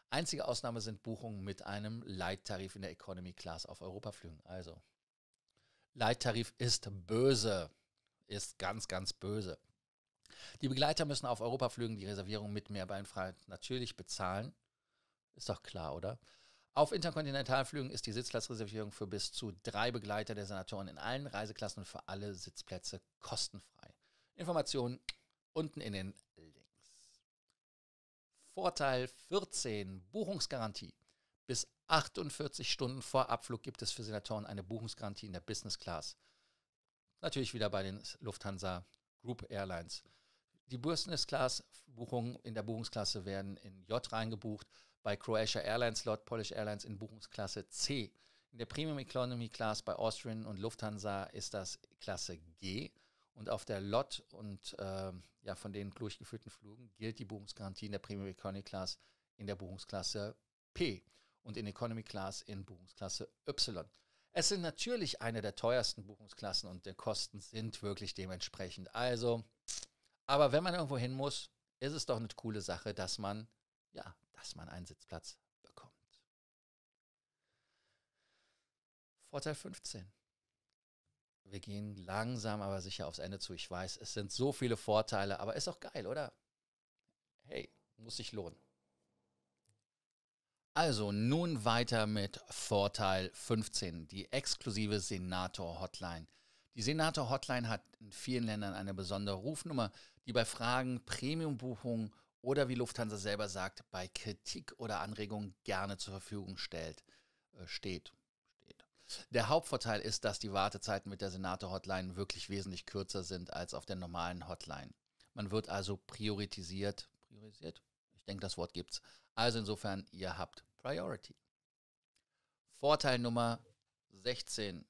Einzige Ausnahme sind Buchungen mit einem Leittarif in der Economy Class auf Europaflügen. Also, Leittarif ist böse. Ist ganz, ganz böse. Die Begleiter müssen auf Europaflügen die Reservierung mit Mehrbeinfreiheit natürlich bezahlen. Ist doch klar, oder? Auf Interkontinentalflügen ist die Sitzplatzreservierung für bis zu 3 Begleiter der Senatoren in allen Reiseklassen und für alle Sitzplätze kostenfrei. Informationen unten in den Links. Vorteil 14. Buchungsgarantie. Bis 48 Stunden vor Abflug gibt es für Senatoren eine Buchungsgarantie in der Business Class. Natürlich wieder bei den Lufthansa Group Airlines. Die Business Class Buchungen in der Buchungsklasse werden in J reingebucht, bei Croatia Airlines, Lot Polish Airlines in Buchungsklasse C. In der Premium Economy Class bei Austrian und Lufthansa ist das Klasse G Und auf der LOT und ja, von den durchgeführten Flügen gilt die Buchungsgarantie in der Premium Economy Class in der Buchungsklasse P und in Economy Class in Buchungsklasse Y. Es sind natürlich eine der teuersten Buchungsklassen und die Kosten sind wirklich dementsprechend. Also, aber wenn man irgendwo hin muss, ist es doch eine coole Sache, dass man, ja, dass man einen Sitzplatz bekommt. Vorteil 15. Wir gehen langsam, aber sicher aufs Ende zu. Ich weiß, es sind so viele Vorteile, aber ist auch geil, oder? Hey, muss sich lohnen. Also, nun weiter mit Vorteil 15, die exklusive Senator-Hotline. Die Senator-Hotline hat in vielen Ländern eine besondere Rufnummer, die bei Fragen, Premium-Buchungen oder, wie Lufthansa selber sagt, bei Kritik oder Anregungen gerne zur Verfügung steht. Der Hauptvorteil ist, dass die Wartezeiten mit der Senator-Hotline wirklich wesentlich kürzer sind als auf der normalen Hotline. Man wird also priorisiert. Priorisiert? Ich denke, das Wort gibt's. Also insofern, ihr habt Priority. Vorteil Nummer 16.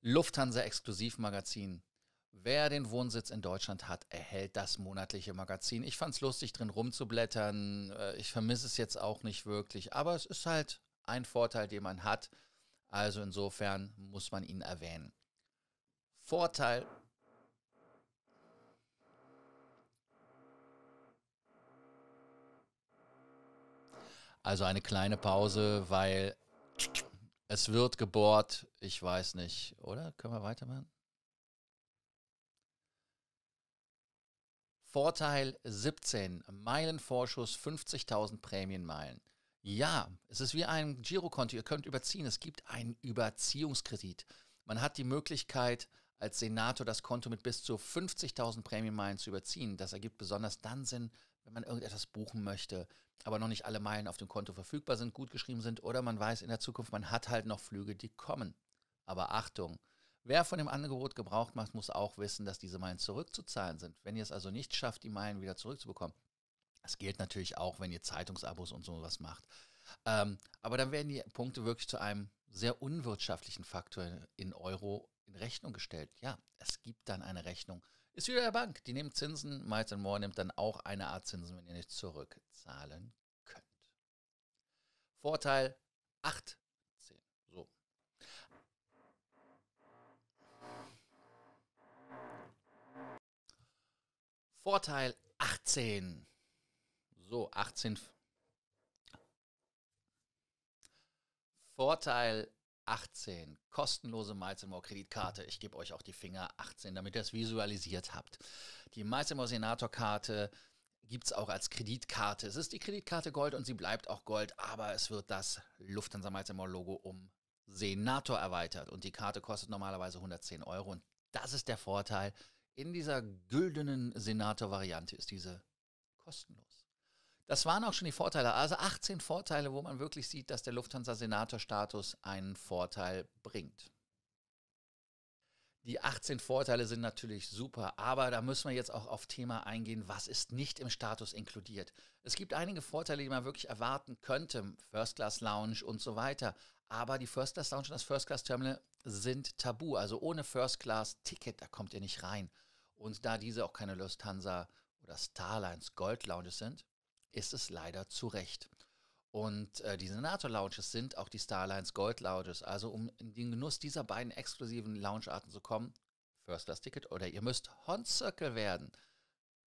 Lufthansa Exklusivmagazin. Wer den Wohnsitz in Deutschland hat, erhält das monatliche Magazin. Ich fand es lustig, drin rumzublättern. Ich vermisse es jetzt auch nicht wirklich. Aber es ist halt ein Vorteil, den man hat. Also insofern muss man ihn erwähnen. Also eine kleine Pause, weil es wird gebohrt. Ich weiß nicht, oder? Können wir weitermachen? Vorteil 17. Meilenvorschuss 50.000 Prämienmeilen. Ja, es ist wie ein Girokonto. Ihr könnt überziehen. Es gibt einen Überziehungskredit. Man hat die Möglichkeit, als Senator das Konto mit bis zu 50.000 Prämienmeilen zu überziehen. Das ergibt besonders dann Sinn, wenn man irgendetwas buchen möchte, aber noch nicht alle Meilen auf dem Konto verfügbar sind, gut geschrieben sind oder man weiß in der Zukunft, man hat halt noch Flüge, die kommen. Aber Achtung, wer von dem Angebot Gebrauch macht, muss auch wissen, dass diese Meilen zurückzuzahlen sind. Wenn ihr es also nicht schafft, die Meilen wieder zurückzubekommen, das gilt natürlich auch, wenn ihr Zeitungsabos und sowas macht. Aber dann werden die Punkte wirklich zu einem sehr unwirtschaftlichen Faktor in Euro in Rechnung gestellt. Ja, es gibt dann eine Rechnung. Ist wieder der Bank. Die nimmt Zinsen. Miles & More nimmt dann auch eine Art Zinsen, wenn ihr nicht zurückzahlen könnt. Vorteil 8. Vorteil 18. So, 18. Vorteil 18. Kostenlose Miles & More Kreditkarte. Ich gebe euch auch die Finger 18, damit ihr es visualisiert habt. Die Miles & More Senator-Karte gibt es auch als Kreditkarte. Es ist die Kreditkarte Gold und sie bleibt auch Gold, aber es wird das Lufthansa Miles & More Logo um Senator erweitert. Und die Karte kostet normalerweise 110 € und das ist der Vorteil. In dieser güldenen Senator-Variante ist diese kostenlos. Das waren auch schon die Vorteile. Also 18 Vorteile, wo man wirklich sieht, dass der Lufthansa-Senator-Status einen Vorteil bringt. Die 18 Vorteile sind natürlich super, aber da müssen wir jetzt auch auf Thema eingehen, was ist nicht im Status inkludiert. Es gibt einige Vorteile, die man wirklich erwarten könnte, First-Class-Lounge und so weiter. Aber die First-Class-Lounge und das First-Class-Terminal sind tabu, also ohne First-Class-Ticket, da kommt ihr nicht rein. Und da diese auch keine Lufthansa oder Star Alliance Gold-Lounges sind, ist es leider zu Recht. Und die Senator-Lounges sind auch die Star Alliance Gold-Lounges. Also um in den Genuss dieser beiden exklusiven Lounge-Arten zu kommen, First-Class-Ticket oder ihr müsst HON Circle werden.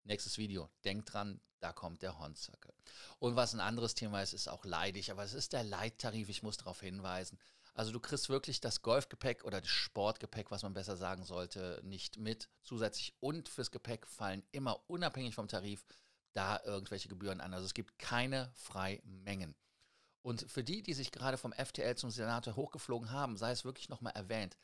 Nächstes Video, denkt dran, da kommt der HON Circle. Und was ein anderes Thema ist, ist auch leidig, aber es ist der Leittarif, ich muss darauf hinweisen. Also du kriegst wirklich das Golfgepäck oder das Sportgepäck, was man besser sagen sollte, nicht mit. Zusätzlich und fürs Gepäck fallen immer unabhängig vom Tarif da irgendwelche Gebühren an. Also es gibt keine Freimengen. Und für die, die sich gerade vom FTL zum Senator hochgeflogen haben, sei es wirklich nochmal erwähnt,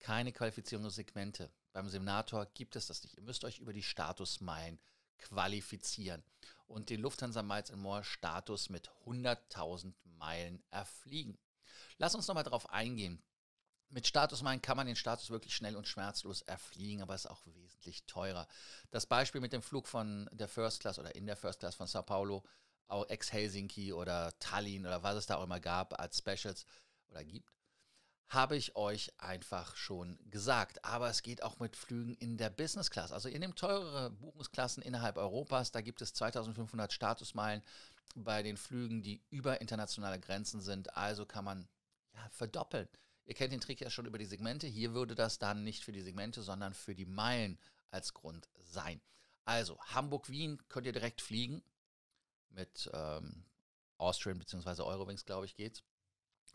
keine Qualifizierungssegmente. Beim Senator gibt es das nicht. Ihr müsst euch über die Statusmeilen qualifizieren und den Lufthansa Miles & More Status mit 100.000 Meilen erfliegen. Lass uns nochmal darauf eingehen. Mit Statusmeilen kann man den Status wirklich schnell und schmerzlos erfliegen, aber es ist auch wesentlich teurer. Das Beispiel mit dem Flug von der First Class oder in der First Class von Sao Paulo, auch ex-Helsinki oder Tallinn oder was es da auch immer gab als Specials oder gibt, habe ich euch einfach schon gesagt. Aber es geht auch mit Flügen in der Business Class. Also ihr nehmt teurere Buchungsklassen innerhalb Europas. Da gibt es 2500 Statusmeilen bei den Flügen, die über internationale Grenzen sind. Also kann man ja verdoppeln. Ihr kennt den Trick ja schon über die Segmente. Hier würde das dann nicht für die Segmente, sondern für die Meilen als Grund sein. Also Hamburg-Wien könnt ihr direkt fliegen. Mit Austrian bzw. Eurowings, glaube ich, geht's.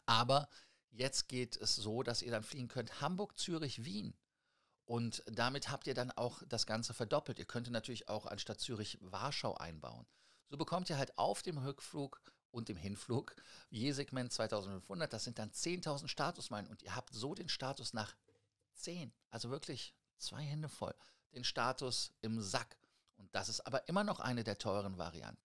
Aber jetzt geht es so, dass ihr dann fliegen könnt Hamburg, Zürich, Wien. Und damit habt ihr dann auch das Ganze verdoppelt. Ihr könnt natürlich auch anstatt Zürich Warschau einbauen. So bekommt ihr halt auf dem Rückflug und dem Hinflug je Segment 2500. Das sind dann 10.000 Statusmeilen. Und ihr habt so den Status nach 10. Also wirklich zwei Hände voll. Den Status im Sack. Und das ist aber immer noch eine der teuren Varianten.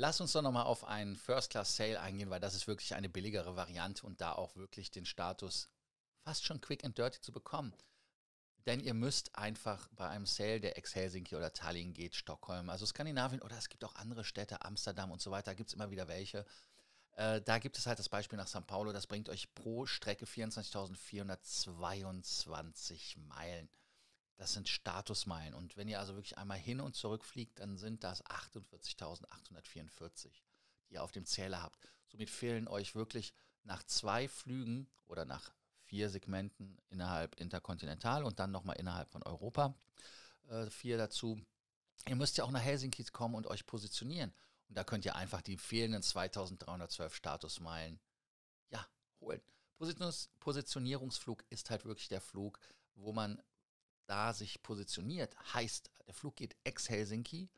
Lass uns doch nochmal auf einen First-Class-Sale eingehen, weil das ist wirklich eine billigere Variante und da auch wirklich den Status fast schon quick and dirty zu bekommen. Denn ihr müsst einfach bei einem Sale, der ex-Helsinki oder Tallinn geht, Stockholm, also Skandinavien oder es gibt auch andere Städte, Amsterdam und so weiter, gibt es immer wieder welche. Da gibt es halt das Beispiel nach São Paulo, das bringt euch pro Strecke 24.422 Meilen. Das sind Statusmeilen. Und wenn ihr also wirklich einmal hin und zurück fliegt, dann sind das 48.844, die ihr auf dem Zähler habt. Somit fehlen euch wirklich nach zwei Flügen oder nach vier Segmenten innerhalb interkontinental und dann nochmal innerhalb von Europa vier dazu. Ihr müsst ja auch nach Helsinki kommen und euch positionieren. Und da könnt ihr einfach die fehlenden 2.312 Statusmeilen ja, holen. Positionierungsflug ist halt wirklich der Flug, wo man da sich positioniert, heißt, der Flug geht ex-Helsinki,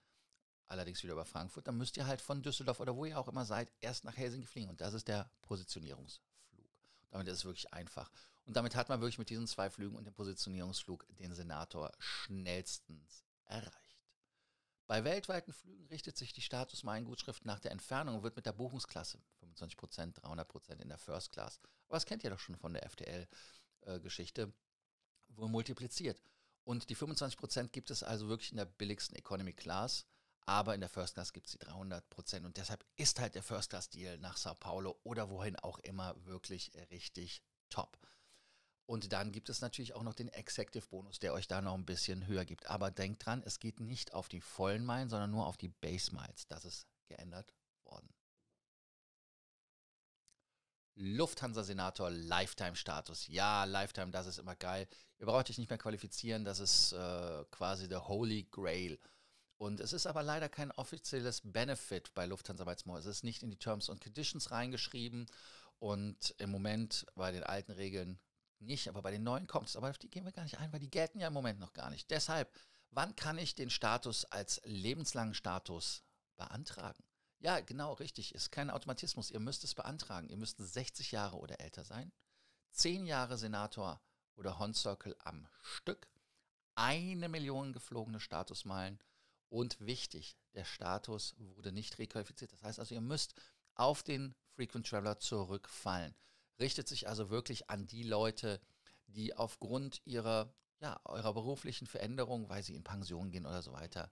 allerdings wieder über Frankfurt, dann müsst ihr halt von Düsseldorf oder wo ihr auch immer seid, erst nach Helsinki fliegen. Und das ist der Positionierungsflug. Damit ist es wirklich einfach. Und damit hat man wirklich mit diesen zwei Flügen und dem Positionierungsflug den Senator schnellstens erreicht. Bei weltweiten Flügen richtet sich die Statusmeilengutschrift nach der Entfernung und wird mit der Buchungsklasse 25%, 300% in der First Class. Aber das kennt ihr doch schon von der FTL-Geschichte, wohl multipliziert. Und die 25% gibt es also wirklich in der billigsten Economy Class, aber in der First Class gibt es die 300%. Und deshalb ist halt der First Class Deal nach Sao Paulo oder wohin auch immer wirklich richtig top. Und dann gibt es natürlich auch noch den Executive Bonus, der euch da noch ein bisschen höher gibt. Aber denkt dran, es geht nicht auf die vollen Meilen, sondern nur auf die Base Miles. Das ist geändert worden. Lufthansa Senator Lifetime Status. Ja, Lifetime, das ist immer geil. Ihr braucht euch nicht mehr qualifizieren, das ist quasi der Holy Grail. Und es ist aber leider kein offizielles Benefit bei Lufthansa Miles & More. Es ist nicht in die Terms and Conditions reingeschrieben und im Moment bei den alten Regeln nicht, aber bei den neuen kommt es. Aber auf die gehen wir gar nicht ein, weil die gelten ja im Moment noch gar nicht. Deshalb, wann kann ich den Status als lebenslangen Status beantragen? Ja, genau, richtig. Ist kein Automatismus. Ihr müsst es beantragen. Ihr müsst 60 Jahre oder älter sein, 10 Jahre Senator oder HON Circle am Stück, 1 Million geflogene Statusmeilen und wichtig, der Status wurde nicht requalifiziert. Das heißt also, ihr müsst auf den Frequent Traveller zurückfallen. Richtet sich also wirklich an die Leute, die aufgrund eurer beruflichen Veränderung, weil sie in Pension gehen oder so weiter,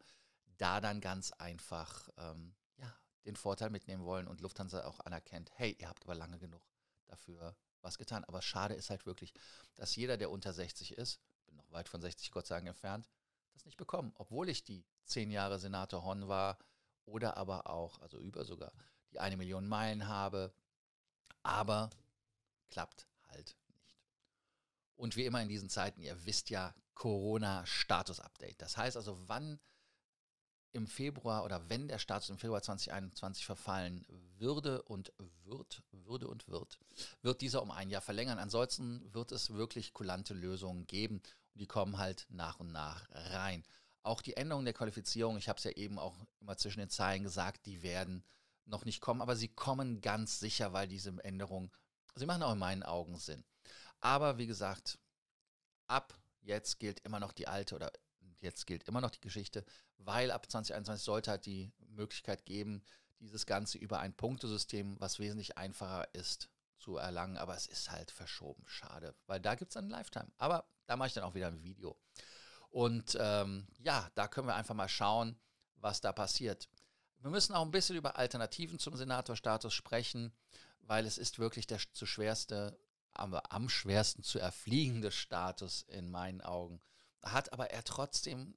da dann ganz einfach den Vorteil mitnehmen wollen und Lufthansa auch anerkennt, hey, ihr habt aber lange genug dafür was getan. Aber schade ist halt wirklich, dass jeder, der unter 60 ist, bin noch weit von 60 Gott sei Dank entfernt, das nicht bekommen. Obwohl ich die 10 Jahre Senator HON war oder aber auch, also über sogar, die 1 Million Meilen habe. Aber klappt halt nicht. Und wie immer in diesen Zeiten, ihr wisst ja, Corona-Status-Update. Das heißt also, wann im Februar oder wenn der Status im Februar 2021 verfallen wird dieser um ein Jahr verlängern. Ansonsten wird es wirklich kulante Lösungen geben und die kommen halt nach und nach rein. Auch die Änderung der Qualifizierung, ich habe es ja eben auch immer zwischen den Zeilen gesagt, die werden noch nicht kommen, aber sie kommen ganz sicher, weil diese Änderungen, sie machen auch in meinen Augen Sinn. Aber wie gesagt, ab jetzt gilt immer noch die alte oder jetzt gilt immer noch die Geschichte, weil ab 2021 sollte halt die Möglichkeit geben, dieses Ganze über ein Punktesystem, was wesentlich einfacher ist, zu erlangen. Aber es ist halt verschoben. Schade, weil da gibt es dann Lifetime. Aber da mache ich dann auch wieder ein Video. Und da können wir einfach mal schauen, was da passiert. Wir müssen auch ein bisschen über Alternativen zum Senatorstatus sprechen, weil es ist wirklich der zu schwerste aber am schwersten zu erfliegende Status in meinen Augen. Hat aber er trotzdem,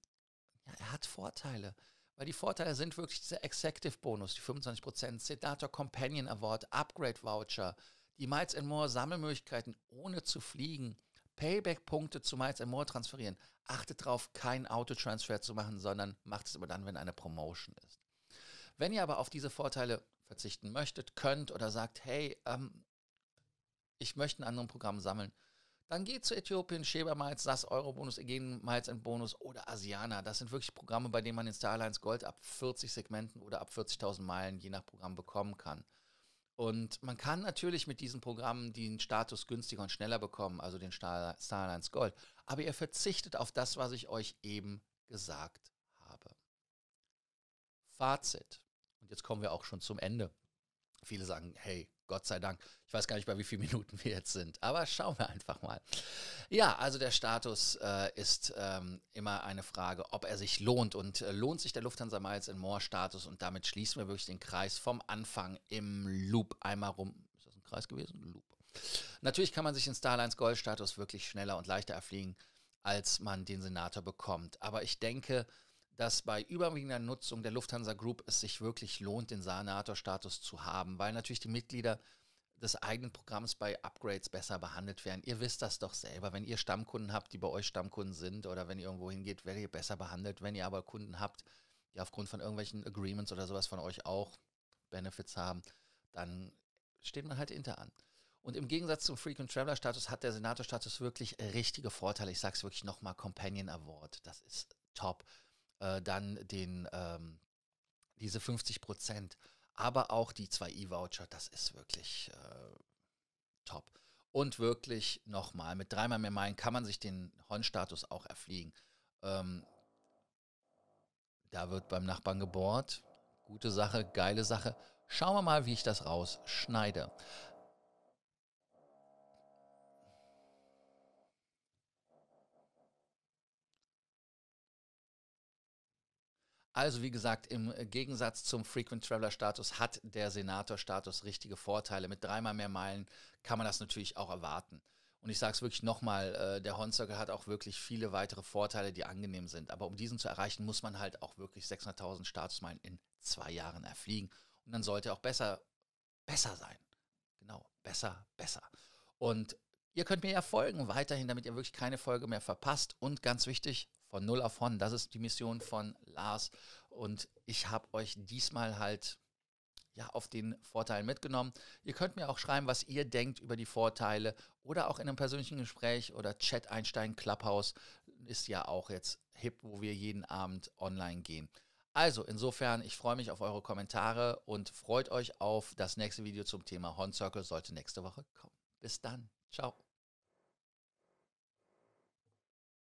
ja, er hat Vorteile. Weil die Vorteile sind wirklich dieser Executive Bonus, die 25%, Senator Companion Award, Upgrade Voucher, die Miles & More Sammelmöglichkeiten ohne zu fliegen, Payback-Punkte zu Miles & More transferieren. Achtet drauf, kein Autotransfer zu machen, sondern macht es immer dann, wenn eine Promotion ist. Wenn ihr aber auf diese Vorteile verzichten möchtet, könnt oder sagt, hey, ich möchte ein anderes Programm sammeln, dann geht zu Ethiopian ShebaMiles, SAS Eurobonus, Asiana Miles & Bonus oder Asiana. Das sind wirklich Programme, bei denen man in Star Alliance Gold ab 40 Segmenten oder ab 40.000 Meilen je nach Programm bekommen kann. Und man kann natürlich mit diesen Programmen den Status günstiger und schneller bekommen, also den Star Alliance Gold. Aber ihr verzichtet auf das, was ich euch eben gesagt habe. Fazit. Und jetzt kommen wir auch schon zum Ende. Viele sagen, hey, Gott sei Dank. Ich weiß gar nicht, bei wie vielen Minuten wir jetzt sind, aber schauen wir einfach mal. Ja, also der Status ist immer eine Frage, ob er sich lohnt. Und lohnt sich der Lufthansa Miles & More Status? Und damit schließen wir wirklich den Kreis vom Anfang im Loop einmal rum. Ist das ein Kreis gewesen? Loop. Natürlich kann man sich den Star Alliance Gold Status wirklich schneller und leichter erfliegen, als man den Senator bekommt. Aber ich denke, dass bei überwiegender Nutzung der Lufthansa Group es sich wirklich lohnt, den Senator-Status zu haben, weil natürlich die Mitglieder des eigenen Programms bei Upgrades besser behandelt werden. Ihr wisst das doch selber. Wenn ihr Stammkunden habt, die bei euch Stammkunden sind, oder wenn ihr irgendwo hingeht, werdet ihr besser behandelt. Wenn ihr aber Kunden habt, die aufgrund von irgendwelchen Agreements oder sowas von euch auch Benefits haben, dann steht man halt hinteran. Und im Gegensatz zum Frequent Traveller Status hat der Senator-Status wirklich richtige Vorteile. Ich sage es wirklich nochmal, Companion Award, das ist top. Dann diese 50%, aber auch die 2E-Voucher, das ist wirklich top. Und wirklich nochmal, mit 3-mal mehr Meilen kann man sich den HON-Status auch erfliegen. Da wird beim Nachbarn gebohrt. Gute Sache, geile Sache. Schauen wir mal, wie ich das rausschneide. Also wie gesagt, im Gegensatz zum Frequent Traveller Status hat der Senator Status richtige Vorteile. Mit 3-mal mehr Meilen kann man das natürlich auch erwarten. Und ich sage es wirklich nochmal, der HON Circle hat auch wirklich viele weitere Vorteile, die angenehm sind. Aber um diesen zu erreichen, muss man halt auch wirklich 600.000 Statusmeilen in 2 Jahren erfliegen. Und dann sollte er auch besser sein. Genau, besser. Und ihr könnt mir ja folgen weiterhin, damit ihr wirklich keine Folge mehr verpasst. Und ganz wichtig, von 0 auf HON, das ist die Mission von Lars. Und ich habe euch diesmal halt ja auf den Vorteil mitgenommen. Ihr könnt mir auch schreiben, was ihr denkt über die Vorteile oder auch in einem persönlichen Gespräch oder Chat einsteigen. Clubhouse ist ja auch jetzt hip, wo wir jeden Abend online gehen. Also insofern, ich freue mich auf eure Kommentare und freut euch auf das nächste Video zum Thema HON Circle, sollte nächste Woche kommen. Bis dann, ciao.